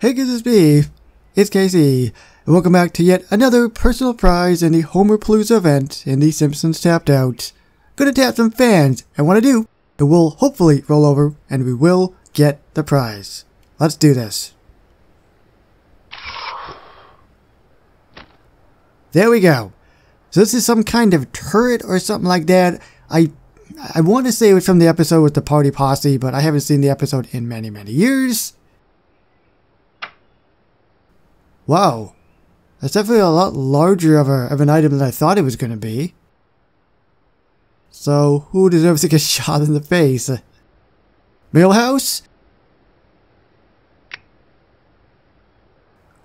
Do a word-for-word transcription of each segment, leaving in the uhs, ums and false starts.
Hey guys, it's me, it's K C, and welcome back to yet another personal prize in the Homer Plus event in The Simpsons Tapped Out. Gonna tap some fans, and when I do, it will hopefully roll over, and we will get the prize. Let's do this. There we go. So this is some kind of turret or something like that. I I want to say it was from the episode with the Party Posse, but I haven't seen the episode in many, many years. Wow, that's definitely a lot larger of, a, of an item than I thought it was going to be. So, who deserves to get shot in the face? Uh, Millhouse?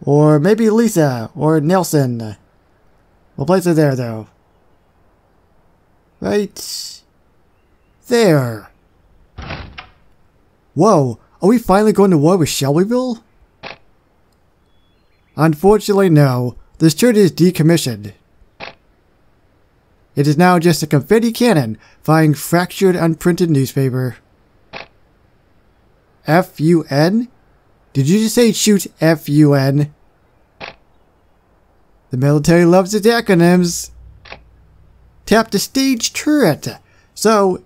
Or maybe Lisa, or Nelson. We'll place it there, though. Right... there. Whoa, are we finally going to war with Shelbyville? Unfortunately, no. This turret is decommissioned. It is now just a confetti cannon firing fractured, unprinted newspaper. F U N? Did you just say shoot F U N? The military loves its acronyms. Tap the stage turret. So,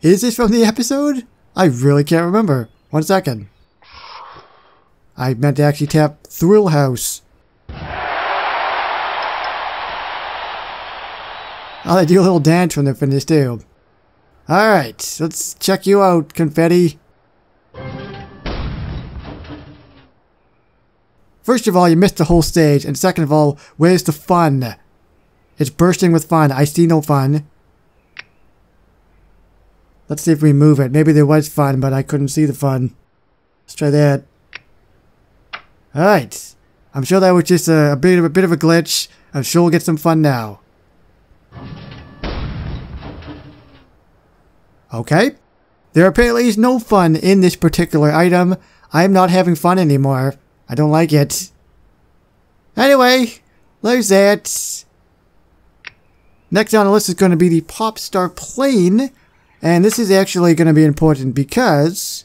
is this from the episode? I really can't remember. One second. I meant to actually tap Thrill House. Oh, they do a little dance when they're finished too. Alright, let's check you out, confetti. First of all, you missed the whole stage, and second of all, where's the fun? It's bursting with fun. I see no fun. Let's see if we move it. Maybe there was fun, but I couldn't see the fun. Let's try that. Alright, I'm sure that was just a, a bit of a bit of a glitch. I'm sure we'll get some fun now. Okay, there apparently is no fun in this particular item. I'm not having fun anymore. I don't like it. Anyway, there's that. Next on the list is going to be the Pop Star Plane, and this is actually going to be important because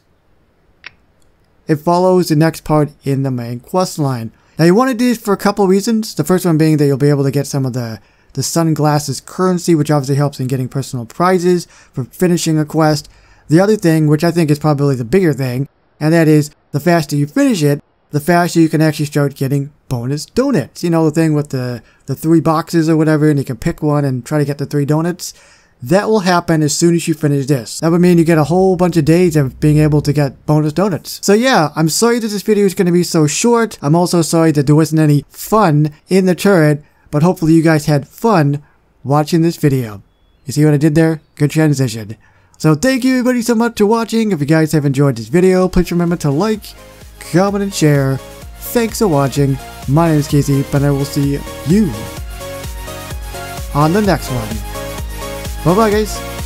it follows the next part in the main quest line. Now you want to do this for a couple reasons. The first one being that you'll be able to get some of the, the sunglasses currency, which obviously helps in getting personal prizes for finishing a quest. The other thing, which I think is probably the bigger thing, and that is the faster you finish it, the faster you can actually start getting bonus donuts. You know, the thing with the, the three boxes or whatever, and you can pick one and try to get the three donuts. That will happen as soon as you finish this. That would mean you get a whole bunch of days of being able to get bonus donuts. So yeah, I'm sorry that this video is going to be so short. I'm also sorry that there wasn't any fun in the turret, but hopefully you guys had fun watching this video. You see what I did there? Good transition. So thank you everybody so much for watching. If you guys have enjoyed this video, please remember to like, comment, and share. Thanks for watching. My name is Casey, but I will see you on the next one. Bye bye guys.